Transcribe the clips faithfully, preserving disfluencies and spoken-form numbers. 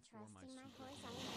I'm trusting my horse on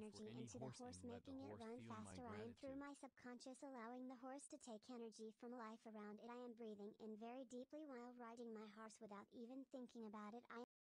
energy into the horse, making it run faster. I am through my subconscious allowing the horse to take energy from life around it. I am breathing in very deeply while riding my horse without even thinking about it. I